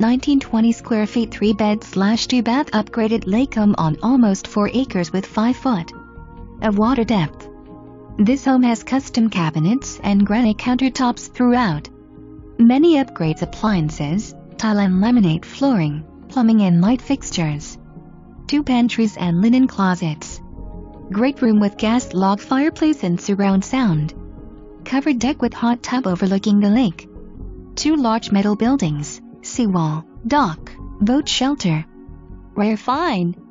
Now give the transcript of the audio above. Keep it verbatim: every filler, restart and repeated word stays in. nineteen twenty square feet three bed slash two bath upgraded Lakeholm on almost four acres with five foot of water depth. This home has custom cabinets and granite countertops throughout. Many upgrades: appliances, tile and laminate flooring, plumbing and light fixtures, two pantries and linen closets. Great room with gas log fireplace and surround sound. Covered deck with hot tub overlooking the lake. Two large metal buildings, seawall, dock, boat shelter. Rare find.